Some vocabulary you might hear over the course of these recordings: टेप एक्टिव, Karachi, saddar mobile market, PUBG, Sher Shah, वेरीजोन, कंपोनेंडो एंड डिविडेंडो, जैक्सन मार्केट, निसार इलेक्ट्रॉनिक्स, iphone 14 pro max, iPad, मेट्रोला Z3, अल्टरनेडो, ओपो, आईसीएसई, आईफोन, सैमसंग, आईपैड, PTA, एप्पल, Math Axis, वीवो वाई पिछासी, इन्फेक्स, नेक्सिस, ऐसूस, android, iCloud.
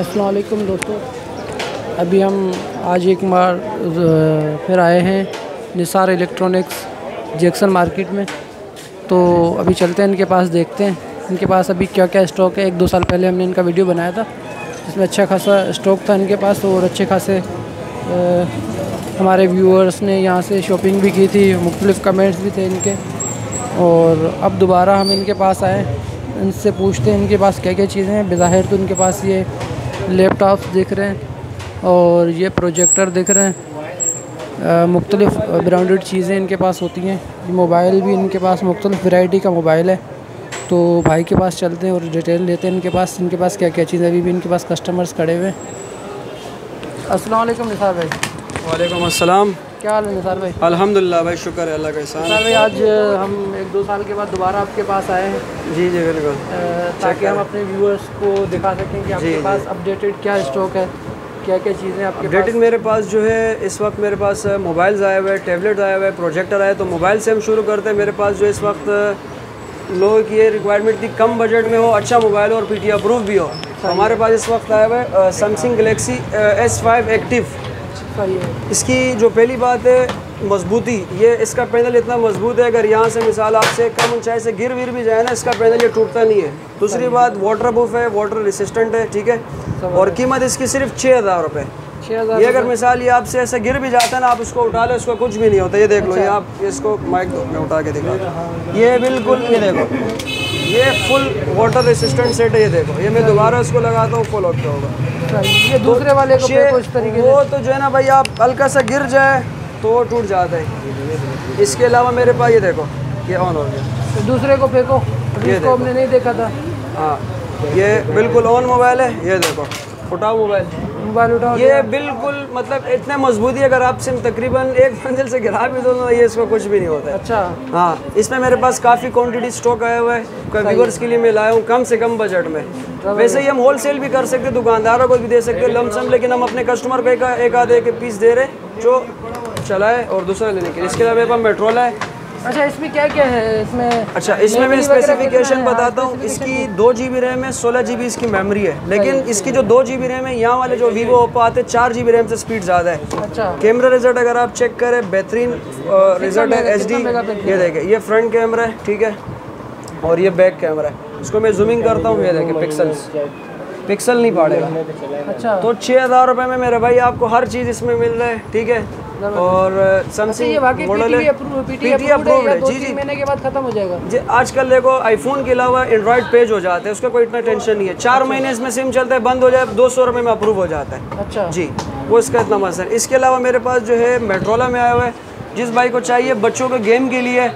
अस्सलाम वालेकुम दोस्तों, अभी हम आज एक बार फिर आए हैं निसार इलेक्ट्रॉनिक्स जैक्सन मार्केट में। तो अभी चलते हैं इनके पास, देखते हैं इनके पास अभी क्या क्या स्टॉक है। एक दो साल पहले हमने इनका वीडियो बनाया था, इसमें अच्छा खासा स्टॉक था इनके पास और अच्छे खासे हमारे व्यूअर्स ने यहाँ से शॉपिंग भी की थी, मुख्तलिफ़ कमेंट्स भी थे इनके। और अब दोबारा हम इनके पास आए, इनसे पूछते हैं इनके पास क्या क्या चीज़ें हैं। बज़ाहिर तो इनके पास ये लैपटॉप्स दिख रहे हैं और ये प्रोजेक्टर दिख रहे हैं, मुख्तलिफ़ ब्रांडेड चीज़ें इनके पास होती हैं। मोबाइल भी इनके पास मुख्तलिफ़ वैरायटी का मोबाइल है। तो भाई के पास चलते हैं और डिटेल लेते हैं इनके पास क्या क्या चीज़ें। अभी भी इनके पास कस्टमर्स खड़े हुए हैं। अस्सलाम वालेकुम निसार भाई। वालेकुम अस्सलाम, क्या हाल है निसार भाई? अल्हम्दुलिल्लाह भाई, शुक्र है अल्लाह का एहसान। निसार भाई, आज हम एक दो साल के बाद दोबारा आपके पास आए हैं। जी जी बिल्कुल, ताकि हम अपने व्यूअर्स को दिखा सकें कि आपके पास अपडेटेड क्या स्टॉक है, क्या क्या चीज़ें आपके अपडेटेड। मेरे पास जो है इस वक्त मेरे पास मोबाइल्स आए हुए, टैबलेट आए हुए, प्रोजेक्टर आए। तो मोबाइल से हम शुरू करते हैं। मेरे पास जो इस वक्त लोगों की ये रिक्वायरमेंट थी, कम बजट में हो, अच्छा मोबाइल हो और PTA अप्रूव भी हो। हमारे पास इस वक्त आया हुआ है सैमसंग गलेक्सी S5 एक्टिव। इसकी जो पहली बात है मजबूती, ये इसका पैनल इतना मजबूत है, अगर यहाँ से मिसाल आपसे कम ऊंचाई से गिर गिर भी जाए ना, इसका पैनल ये टूटता नहीं है। दूसरी बात वाटर प्रूफ है, वाटर रेसिस्टेंट है, ठीक है। और कीमत इसकी सिर्फ 6,000 रुपये। ये अगर मिसाल ये आपसे ऐसे गिर भी जाता है ना, आप इसको उठा लो, इसको कुछ भी नहीं होता। ये देख लो, ये आप इसको माइक दो, मैं उठा के दिखा, ये बिल्कुल, ये देखो, ये फुल वाटर रेसिस्टेंट सेट है। ये देखो, ये मैं दोबारा इसको लगाता हूँ, फुल ऑफ होगा। ये दूसरे वाले को कुछ तरीके वो तो जो है ना भाई, आप हल्का सा गिर जाए तो टूट जाता है। इसके अलावा मेरे पास ये देखो, ये ऑन हो गया, दूसरे को फेंको, इसको हमने नहीं देखा था। हाँ, ये बिल्कुल ऑन मोबाइल है। ये देखो, उठाओ मोबाइल उठाओ, ये बिल्कुल मतलब इतने मजबूती, अगर आपसे तकरीबन एक मंजिल से गिरा भी दो, ये इसको कुछ भी नहीं होता है। अच्छा, हाँ, इसमें मेरे पास काफ़ी क्वांटिटी स्टॉक आया हुआ है, व्यूअर्स के लिए मैं लाया हूँ कम से कम बजट में। वैसे ही हम होलसेल भी कर सकते, दुकानदारों को भी दे सकते लमसम, लेकिन हम अपने कस्टमर को एक आधे के पीस दे रहे जो चलाए और दूसरा लेने के लिए। इसके अलावा मेरे पास मेट्रोला है। अच्छा, इसमें क्या क्या है? इसमें अच्छा, इसमें मैं स्पेसिफिकेशन बताता हूँ। इसकी 2 GB रैम है, 16 GB इसकी मेमोरी है। लेकिन इसकी जो 2 GB रैम है, यहाँ वाले जो वीवो ओपो आते हैं 4 GB रैम से स्पीड ज़्यादा है। अच्छा, कैमरा रिजल्ट अगर आप चेक करें, बेहतरीन रिजल्ट है, HD। ये देखें, ये फ्रंट कैमरा है, ठीक है, और ये बैक कैमरा है। इसको मैं जूमिंग करता हूँ, ये देखें पिक्सल्स, पिक्सल नहीं पड़ेगा। अच्छा, तो 6,000 रुपये में मेरे भाई आपको हर चीज़ इसमें मिल रहा है, ठीक है। और सैमसंग मॉडल है, PTA अप्रूव्ड है। जी जी, महीने के बाद खत्म हो जाएगा जी। आजकल देखो आईफोन के अलावा एंड्रॉयड पेज हो जाते हैं, उसका कोई इतना टेंशन नहीं है। 4 महीने इसमें सिम चलता है, बंद हो जाए, 200 रुपये में अप्रूव हो जाता है। अच्छा जी, वो इसका इतना मसला है। इसके अलावा मेरे पास जो है मेट्रोला में आया हुआ है, जिस भाई को चाहिए बच्चों के गेम के लिए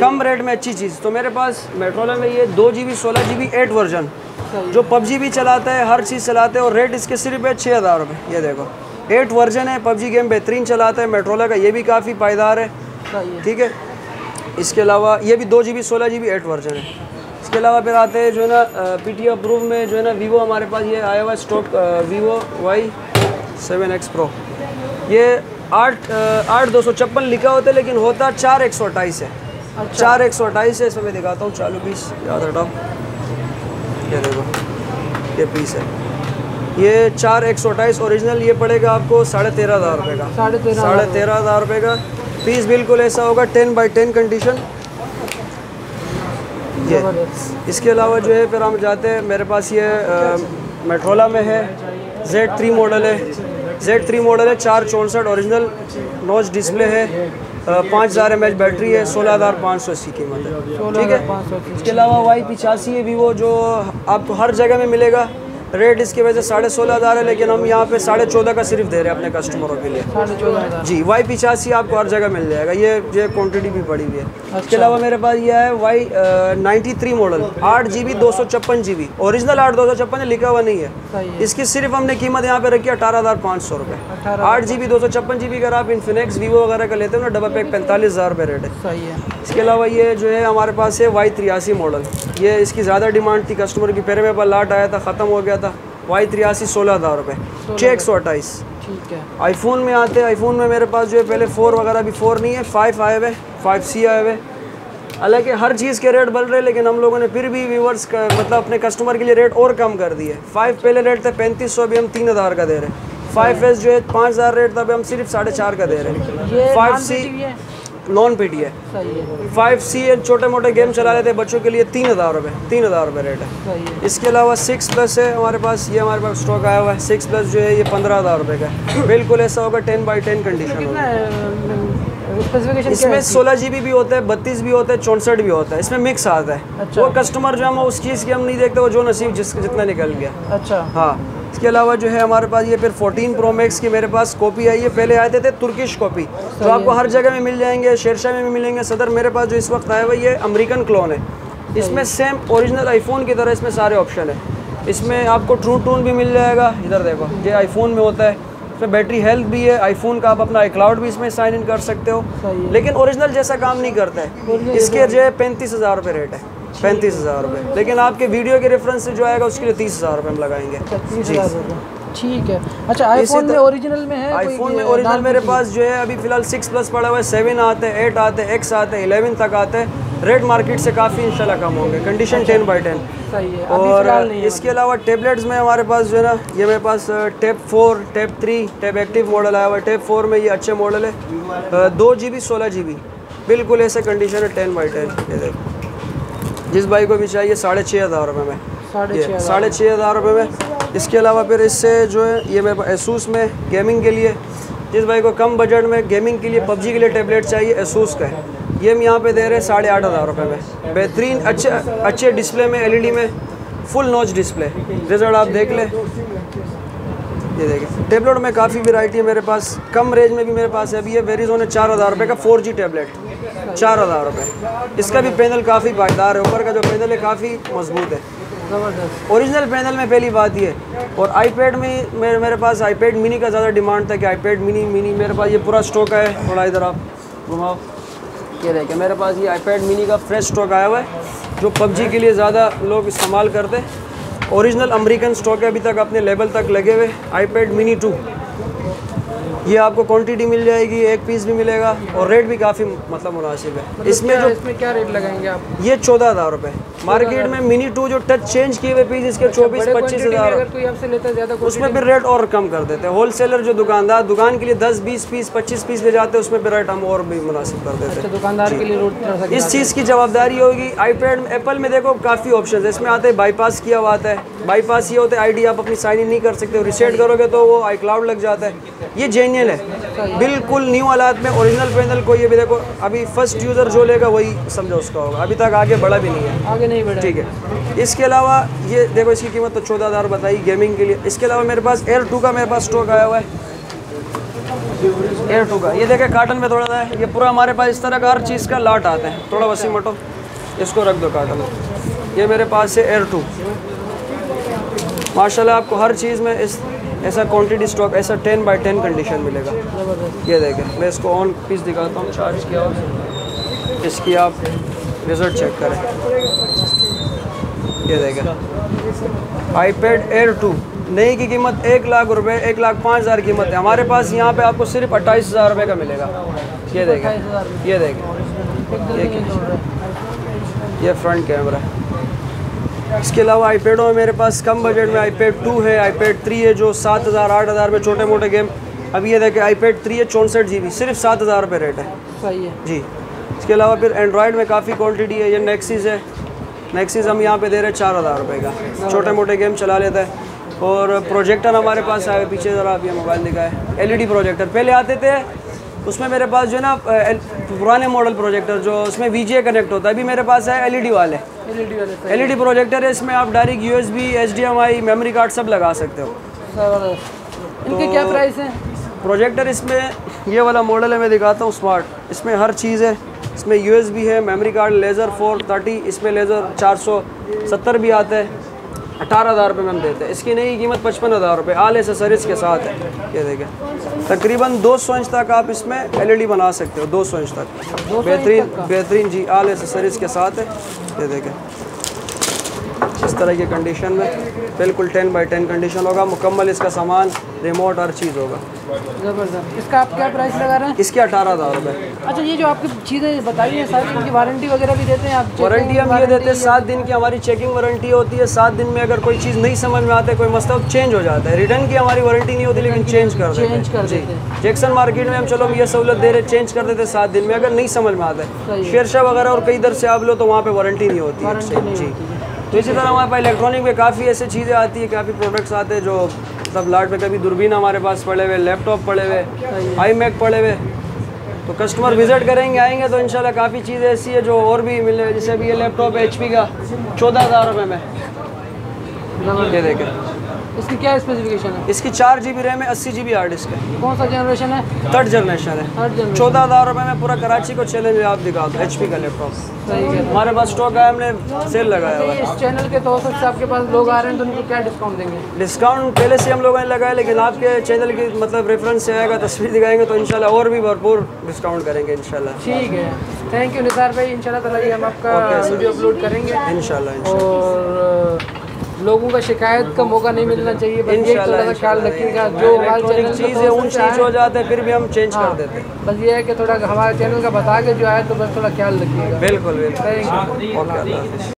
कम रेट में अच्छी चीज़, तो मेरे पास मेट्रोला में ये 2 GB 16 GB 8 वर्जन, जो PUBG भी चलाता है, हर चीज़ चलाता है, और रेट इसके सिर्फ है 6,000 रुपये। ये देखो, 8 वर्जन है, PUBG गेम बेहतरीन चलाता है। मेट्रोला का ये भी काफ़ी पायदार है, ठीक है। इसके अलावा ये भी 2 GB 16 GB 8 वर्जन है। इसके अलावा फिर आते हैं जो है ना PTA अप्रूव में, जो है ना वीवो, हमारे पास ये आया हुआ स्टॉक वीवो Y7X प्रो। ये 8,256 लिखा होता है, लेकिन होता 4,128 है। अच्छा, 4,128 है। इसमें मैं दिखाता हूँ, चालू पीस याद हटाओ, ये देखो, ये पीस है, ये 4,128 ओरिजिनल। ये पड़ेगा आपको 13,500 रुपये का, 13,500 रुपये का पीस। बिल्कुल ऐसा होगा, 10x10 कंडीशन। ये इसके अलावा जो है फिर हम जाते हैं, मेरे पास ये मेट्रोला में है, Z3 मॉडल है। Z3 मॉडल है, 4,64 ओरिजिनल, नॉच डिस्प्ले है, 5,000 mAh बैटरी है, 16,500 इसकी कीमत है, ठीक है। इसके अलावा Y85 है वीवो, जो आपको हर जगह में मिलेगा। रेट इसकी वजह से 16,500 है, लेकिन हम यहाँ पे 14,500 का सिर्फ दे रहे हैं अपने कस्टमरों के लिए। 14,500 जी। Y85 आपको हर जगह मिल जाएगा, ये क्वांटिटी भी बड़ी हुई है। अच्छा। इसके अलावा मेरे पास ये है Y93 model, 8 GB 256 GB original, 8,256 है, लिखा हुआ नहीं है। इसकी सिर्फ हमने कीमत यहाँ पे रखी 18,500 रुपये। 8 GB 256 GB अगर आप इन्फेक्स वीवो वगैरह का लेते हो ना, डबल पैक 45,000 रुपये रेट है। इसके अलावा ये जो है हमारे पास है Y83 मॉडल। ये इसकी ज़्यादा डिमांड थी कस्टमर की, पहले मेरे पास लाट आया था, ख़त्म हो गया था। Y83 16,000 रुपये, 6,128, ठीक है। आईफोन में आते हैं, आईफोन में मेरे पास जो है पहले 4 वगैरह, अभी 4 नहीं है, 5 आए हुए, 5C आए हुए। हालांकि हर चीज़ के रेट बढ़ रहे हैं, लेकिन हम लोगों ने फिर भी व्यूवर्स मतलब अपने कस्टमर के लिए रेट और कम कर दिए। 5 पहले रेट थे 3500, अभी हम 3000 का दे रहे हैं। 5S जो है 5000 रेट था, अभी हम सिर्फ 4,500 का दे रहे हैं। 5C नॉन PTA, 5C छोटे मोटे गेम चला रहे थे बच्चों के लिए 3,000 रुपये रेट है। इसके अलावा 6 प्लस है हमारे पास, ये हमारे पास स्टॉक आया हुआ है। 6 प्लस जो है ये 15,000 रुपये का है, बिल्कुल ऐसा होगा 10/10 कंडीशन होगा। इसमें 16 GB भी होता है, 32 भी होता है, 64 भी होता है, इसमें मिक्स आता है। वो कस्टमर जो हम उस चीज़ की हम नहीं देखते, वो जो नसीब जितना निकल गया। अच्छा हाँ, इसके अलावा जो है हमारे पास ये फिर 14 Pro Max की मेरे पास कॉपी आई है। पहले आते थे तुर्किश कॉपी, तो आपको हर जगह में मिल जाएंगे, शेरशाह में भी मिलेंगे, सदर। मेरे पास जो इस वक्त आया हुआ ये अमेरिकन क्लोन है, इसमें सेम ओरिजिनल आईफोन की तरह इसमें सारे ऑप्शन है। इसमें आपको ट्रू टून भी मिल जाएगा, इधर देखो ये आईफोन में होता है। इसमें बैटरी हेल्थ भी है आईफोन का, आप अपना iCloud भी इसमें साइन इन कर सकते हो, लेकिन ओरिजिनल जैसा काम नहीं करता है। इसके जो है 35,000 रुपये रेट है, 35,000 रुपये, लेकिन आपके वीडियो के रेफरेंस से जो आएगा उसके लिए 30,000 रुपये हम लगाएंगे। 30,000 रुपये ठीक है। अच्छा आईफोन में ओरिजिनल में है, आईफोन में ओरिजिनल मेरे पास जो है अभी फिलहाल 6 प्लस पड़ा हुआ है, 7 आते हैं, 8 आते हैं, X आते हैं, 11 तक आते हैं। रेट मार्केट से काफ़ी इंशाल्लाह कम होंगे, कंडीशन 10/10 सही है। और इसके अलावा टेबलेट्स में हमारे पास जो है ना, ये मेरे पास tab 4, tab 3, टेप एक्टिव model आया हुआ है। टेप 4 में ये अच्छे मॉडल है, 2 GB, 16 GB, बिल्कुल ऐसे कंडीशन है 10/10। जिस भाई को भी चाहिए 6,500 रुपये में, 6,500 रुपये में। इसके अलावा फिर इससे जो है ये मेरे पास ऐसूस में गेमिंग के लिए, जिस भाई को कम बजट में गेमिंग के लिए PUBG के लिए टैबलेट चाहिए, ऐसूस का है। ये हम यहाँ पे दे रहे हैं 8,500 रुपये में। बेहतरीन अच्छे डिस्प्ले में, LED में, फुल नॉच डिस्प्ले, रिजल्ट आप देख लें। ये देखिए टैबलेट में काफ़ी वेराइटी है मेरे पास, कम रेंज में भी मेरे पास है। अभी ये वेरीजोन है 4,000 रुपये का 4G टैबलेट, 4,000 रुपये। इसका भी पैनल काफ़ी पायदार है, ऊपर का जो पैनल है काफ़ी मजबूत है, ज़बरदस्त ओरिजिनल पैनल में। पहली बात ये। और आईपैड में मेरे पास आईपैड मिनी का ज़्यादा डिमांड था कि आईपैड मिनी मेरे पास ये पूरा स्टॉक है। थोड़ा इधर आप घुमाओ, ये देखिए मेरे पास ये आईपैड मिनी का फ्रेश स्टॉक आया हुआ है, जो PUBG के लिए ज़्यादा लोग इस्तेमाल करते हैं। ओरिजिनल अमेरिकन स्टॉक है, अभी तक अपने लेवल तक लगे हुए। आईपैड मिनी 2 ये आपको क्वांटिटी मिल जाएगी, एक पीस भी मिलेगा, और रेट भी काफ़ी मतलब मुनासिब है। इसमें क्या रेट लगाएंगे आप? ये 14,000 रुपये मार्केट में। मिनी 2 जो टच चेंज किए हुए पीस, इसके 24-25,000, उसमें फिर रेट और कम कर देते हैं। होलसेलर जो दुकानदार दुकान के लिए 10, 20, 25 पीस ले जाते हैं, उसमें फिर रेट हम और भी मुनासिब कर देते हैं। दुकानदार के लिए इस चीज़ की जवाबदारी होगी। आईपैड एप्पल में देखो काफ़ी ऑप्शन है, इसमें आते हैं बाईपास किया हुआ आता है। बाईपास ये होता है ID आप अपनी साइन इन नहीं कर सकते, रिसेट करोगे तो वो iCloud लग जाता है। ये जेन्युइन है, बिल्कुल न्यू हालात में, ओरिजिनल पैनल को। ये भी देखो अभी फर्स्ट यूज़र जो लेगा वही समझो उसका होगा, अभी तक आगे बढ़ा भी नहीं है, आगे नहीं बढ़ा, ठीक है। इसके अलावा ये देखो इसकी कीमत तो 14,000 बताई गेमिंग के लिए। इसके अलावा मेरे पास Air 2 का मेरे पास स्टॉक आया हुआ है, Air 2 का। ये देखे कार्टन में थोड़ा सा है, ये पूरा हमारे पास इस तरह का हर चीज़ का लाट आता है। थोड़ा वसीम मटो, इसको रख दो कार्टन में। ये मेरे पास है Air 2 माशाल्लाह, आपको हर चीज़ में इस ऐसा क्वांटिटी स्टॉक, ऐसा 10/10 कंडीशन मिलेगा। ये देखें मैं इसको ऑन पीस दिखाता हूँ, चार्ज किया हुआ, इसकी आप रिजल्ट चेक करें। ये देखें iPad Air 2 नई की कीमत 1,00,000 रुपये, 1,05,000 कीमत है। हमारे पास यहाँ पे आपको सिर्फ 28,000 रुपये का मिलेगा। ये देखें, ये देखें, ये फ्रंट कैमरा। इसके अलावा आईपैडों में मेरे पास कम बजट में iPad 2 है, iPad 3 है, जो 7,000-8,000 में छोटे मोटे गेम। अभी ये देखें iPad 3 है, 64 GB, सिर्फ 7,000 रुपये रेट है, सही है जी। इसके अलावा फिर एंड्रॉयड में काफ़ी क्वांटिटी है। ये नेक्सिस है, नेक्सिस हम यहाँ पे दे रहे हैं 4,000 रुपये का, छोटे मोटे गेम चला लेता है। और प्रोजेक्टर हमारे पास आए, पीछे ज़रा आप ये मोबाइल दिखाए, LED प्रोजेक्टर। पहले आते थे उसमें मेरे पास जो है ना पुराने मॉडल प्रोजेक्टर जो उसमें VGA कनेक्ट होता है, अभी मेरे पास है LED वाले, LED प्रोजेक्टर है। इसमें आप direct USB, HDMI, memory card सब लगा सकते हो। इनके क्या प्राइस है प्रोजेक्टर? इसमें ये वाला मॉडल है, मैं दिखाता हूँ स्मार्ट, इसमें हर चीज़ है। इसमें USB है, मेमोरी कार्ड, लेज़र 430, इसमें लेज़र 470 भी आता है। 18,000 रुपये में हम देते हैं। इसकी नई कीमत 55,000 रुपये आल एसेसरीज के साथ है। ये देखें तकरीबन 200 इंच तक आप इसमें LED बना सकते हो, 200 इंच तक, बेहतरीन बेहतरीन जी, आल एसेसरीज के साथ है। ये देखें इस तरह की कंडीशन में बिल्कुल 10x10 कंडीशन होगा, मुकम्मल इसका सामान रिमोट हर चीज़ होगा। ज़बरदस्त। इसका आप क्या प्राइस लगा रहे हैं? इसकी 18,000 रुपये। अच्छा, ये जो आपकी चीज़ें बताई हैं सर, इनकी वारंटी वगैरह भी देते हैं आप? वारंटी हम ये देते हैं 7 दिन की हमारी चेकिंग वारंटी होती है। 7 दिन में अगर कोई चीज़ नहीं समझ में आता है, कोई मसला चेंज हो जाता है। रिटर्न की हमारी वारंटी नहीं होती, लेकिन चेंज कर देते हैं। जैक्सन मार्केट में हम चलो ये सहूलत दे रहे, चेंज कर देते 7 दिन में अगर नहीं समझ में आता है। शेरशाह वगैरह और कई दर से आप लो तो वहाँ पर वारंटी नहीं होती जी। तो इसी तरह हमारे पास इलेक्ट्रॉनिक में काफ़ी ऐसी चीज़ें आती है, काफ़ी प्रोडक्ट्स आते हैं जो सब लाट में। कभी दूरबीन हमारे पास पड़े हुए, लैपटॉप पड़े हुए, आई मैक पड़े हुए। तो कस्टमर विज़िट करेंगे, आएंगे तो इंशाल्लाह काफ़ी चीज़ें ऐसी है जो और भी मिले। जैसे अभी ये लैपटॉप HP का 14,000 रुपये में, ये देखें। इसकी क्या स्पेसिफिकेशन है? इसकी 4 GB रैम है, 80 GB हार्ड डिस्क है। कौन सा जनरेशन है? 3rd जनरेशन है। 14,000 रुपये में पूरा कराची को चैलेंज आप दिखा दो। HP का लैपटॉप हमारे पास स्टॉक है, हमने सेल लगाया हुआ है। इस चैनल के तौर से आपके पास लोग आ रहे हैं तो उनको क्या डिस्काउंट देंगे? डिस्काउंट पहले से हम लोगों ने लगाया, लेकिन आपके चैनल की मतलब रेफरेंस से आएगा, तस्वीर दिखाएंगे तो इंशाल्लाह और भी भरपूर डिस्काउंट करेंगे इंशाल्लाह। ठीक है, थैंक यू निसार भाई। इंशाल्लाह हम आपका वीडियो अपलोड करेंगे इंशाल्लाह। और लोगों का शिकायत का मौका नहीं मिलना चाहिए, बस ये थोड़ा सा ख्याल रखिएगा। जो हमारे चैनल चीज़ है उन चीज़ हो जाते हैं, फिर भी हम चेंज कर देते हैं। बस ये है कि थोड़ा हमारे चैनल का बता के जो आए तो बस थोड़ा ख्याल रखिएगा। बिल्कुल बिल्कुल।